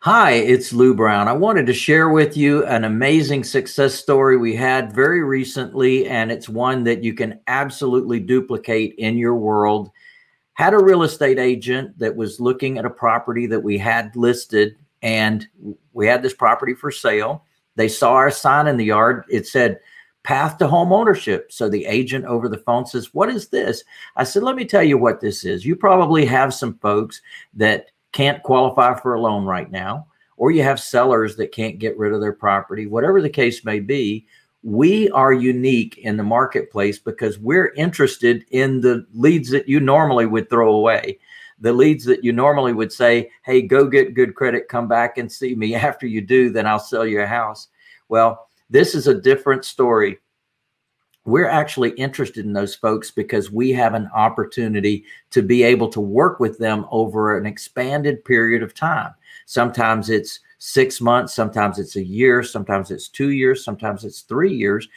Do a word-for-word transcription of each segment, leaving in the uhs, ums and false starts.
Hi, it's Lou Brown. I wanted to share with you an amazing success story we had very recently, and it's one that you can absolutely duplicate in your world. Had a real estate agent that was looking at a property that we had listed, and we had this property for sale. They saw our sign in the yard. It said, Path to Home Ownership. So the agent over the phone says, what is this? I said, let me tell you what this is. You probably have some folks that can't qualify for a loan right now, or you have sellers that can't get rid of their property, whatever the case may be. We are unique in the marketplace because we're interested in the leads that you normally would throw away, the leads that you normally would say, hey, go get good credit, come back and see me. After you do, then I'll sell you a house. Well, this is a different story. We're actually interested in those folks because we have an opportunity to be able to work with them over an expanded period of time. Sometimes it's six months, sometimes it's a year, sometimes it's two years, sometimes it's three years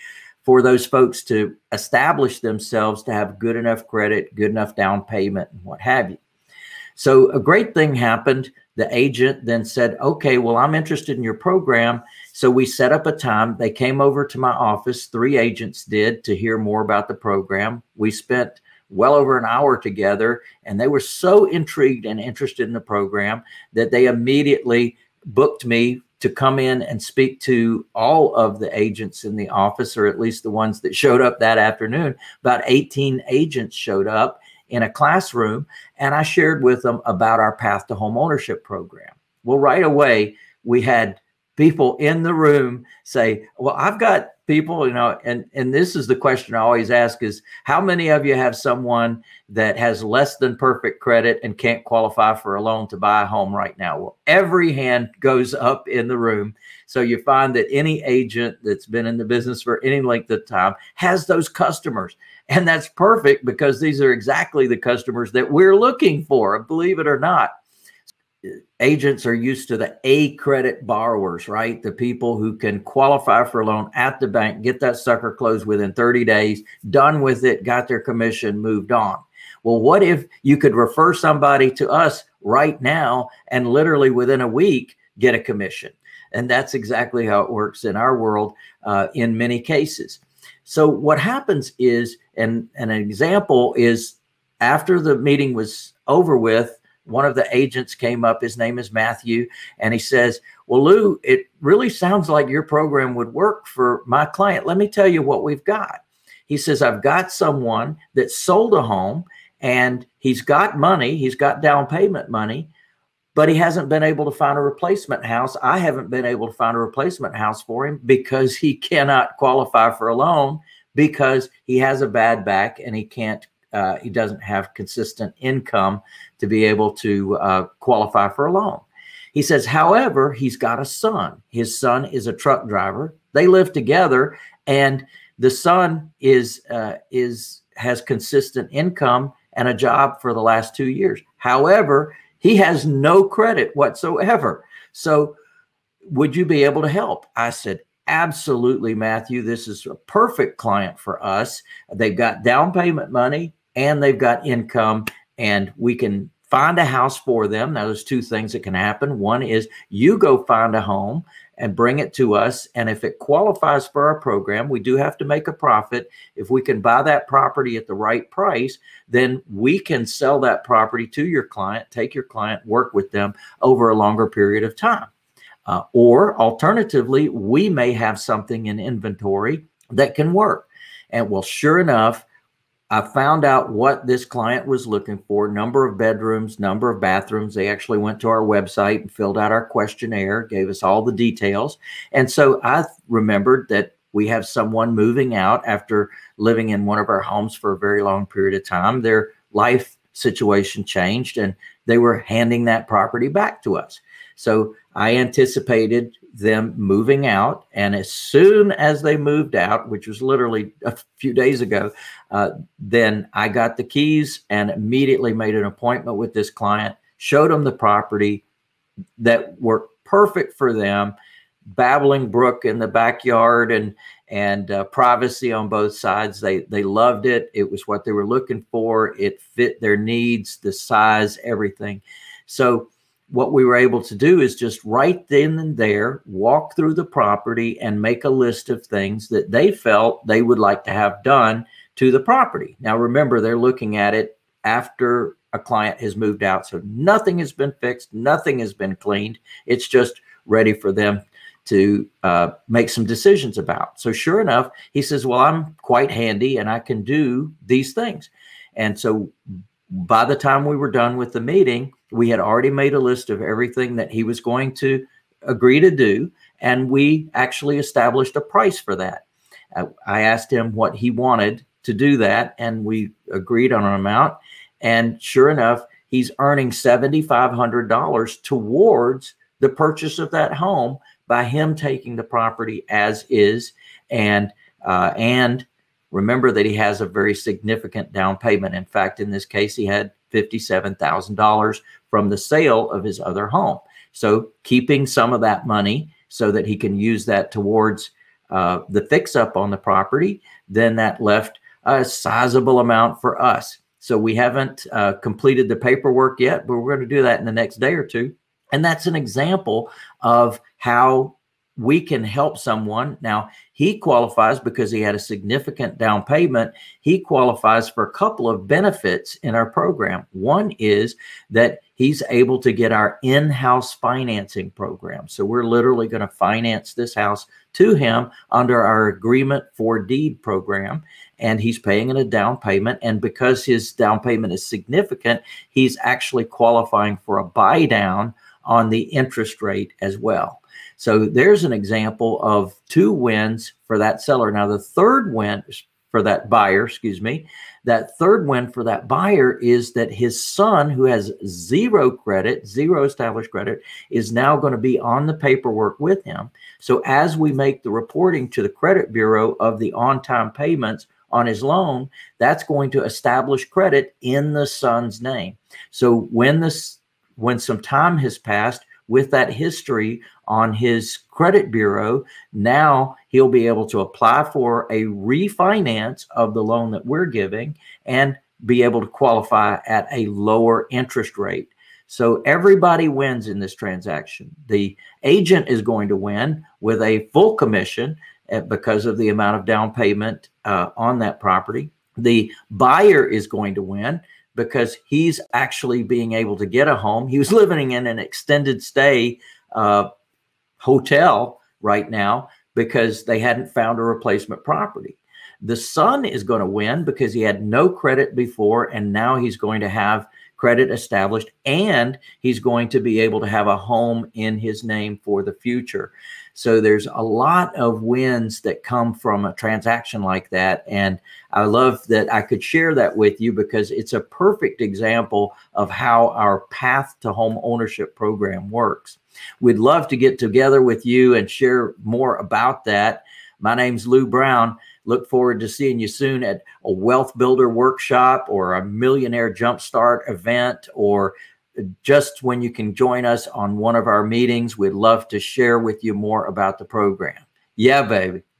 for those folks to establish themselves, to have good enough credit, good enough down payment, and what have you. So a great thing happened. The agent then said, okay, well, I'm interested in your program. So we set up a time. They came over to my office. Three agents did, to hear more about the program. We spent well over an hour together, and they were so intrigued and interested in the program that they immediately booked me to come in and speak to all of the agents in the office, or at least the ones that showed up that afternoon. About eighteen agents showed up in a classroom, and I shared with them about our Path to Home Ownership program. Well, right away, we had people in the room say, well, I've got people, you know, and, and this is the question I always ask is, how many of you have someone that has less than perfect credit and can't qualify for a loan to buy a home right now? Well, every hand goes up in the room. So you find that any agent that's been in the business for any length of time has those customers. And that's perfect because these are exactly the customers that we're looking for, believe it or not. Agents are used to the A credit borrowers, right? The people who can qualify for a loan at the bank, get that sucker closed within thirty days, done with it, got their commission, moved on. Well, what if you could refer somebody to us right now and literally within a week get a commission? And that's exactly how it works in our world uh, in many cases. So what happens is, and, and an example is, after the meeting was over with, one of the agents came up, his name is Matthew, and he says, well, Lou, it really sounds like your program would work for my client. Let me tell you what we've got. He says, I've got someone that sold a home and he's got money. He's got down payment money, but he hasn't been able to find a replacement house. I haven't been able to find a replacement house for him because he cannot qualify for a loan because he has a bad back and he can't Uh, he doesn't have consistent income to be able to uh, qualify for a loan. He says, however, he's got a son. His son is a truck driver. They live together, and the son is uh, is has consistent income and a job for the last two years. However, he has no credit whatsoever. So would you be able to help? I said, absolutely, Matthew. This is a perfect client for us. They've got down payment money, and they've got income, and we can find a house for them. Now, there's two things that can happen. One is you go find a home and bring it to us, and if it qualifies for our program, we do have to make a profit. If we can buy that property at the right price, then we can sell that property to your client, take your client, work with them over a longer period of time. Uh, or alternatively, we may have something in inventory that can work. And well, sure enough, I found out what this client was looking for, number of bedrooms, number of bathrooms. They actually went to our website and filled out our questionnaire, gave us all the details. And so I remembered that we have someone moving out after living in one of our homes for a very long period of time. Their life situation changed and they were handing that property back to us. So I anticipated them moving out. And as soon as they moved out, which was literally a few days ago, uh, then I got the keys and immediately made an appointment with this client, showed them the property that worked perfect for them, babbling brook in the backyard and and uh, privacy on both sides. They they loved it. It was what they were looking for. It fit their needs, the size, everything. So what we were able to do is just right then and there, walk through the property and make a list of things that they felt they would like to have done to the property. Now, remember, they're looking at it after a client has moved out. So nothing has been fixed. Nothing has been cleaned. It's just ready for them to uh, make some decisions about. So sure enough, he says, well, I'm quite handy and I can do these things. And so by the time we were done with the meeting, we had already made a list of everything that he was going to agree to do. And we actually established a price for that. I asked him what he wanted to do that, and we agreed on an amount. And sure enough, he's earning seven thousand five hundred dollars towards the purchase of that home by him taking the property as is. And, uh, and remember that he has a very significant down payment. In fact, in this case, he had fifty-seven thousand dollars from the sale of his other home. So keeping some of that money so that he can use that towards uh, the fix up on the property, then that left a sizable amount for us. So we haven't uh, completed the paperwork yet, but we're going to do that in the next day or two. And that's an example of how we can help someone. Now, he qualifies because he had a significant down payment. He qualifies for a couple of benefits in our program. One is that he's able to get our in-house financing program. So we're literally going to finance this house to him under our agreement for deed program. And he's paying in a down payment. And because his down payment is significant, he's actually qualifying for a buy down on the interest rate as well. So there's an example of two wins for that seller. Now, the third win for that buyer, excuse me, that third win for that buyer is that his son, who has zero credit, zero established credit, is now going to be on the paperwork with him. So as we make the reporting to the credit bureau of the on-time payments on his loan, that's going to establish credit in the son's name. So when this When some time has passed with that history on his credit bureau, now he'll be able to apply for a refinance of the loan that we're giving and be able to qualify at a lower interest rate. So everybody wins in this transaction. The agent is going to win with a full commission because of the amount of down payment uh, on that property. The buyer is going to win because he's actually being able to get a home. He was living in an extended stay uh, hotel right now because they hadn't found a replacement property. The son is going to win because he had no credit before, and now he's going to have credit established, and he's going to be able to have a home in his name for the future. So there's a lot of wins that come from a transaction like that. And I love that I could share that with you because it's a perfect example of how our Path to Home Ownership program works. We'd love to get together with you and share more about that. My name's Lou Brown. Look forward to seeing you soon at a Wealth Builder workshop or a Millionaire Jumpstart event, or just when you can join us on one of our meetings. We'd love to share with you more about the program. Yeah, baby.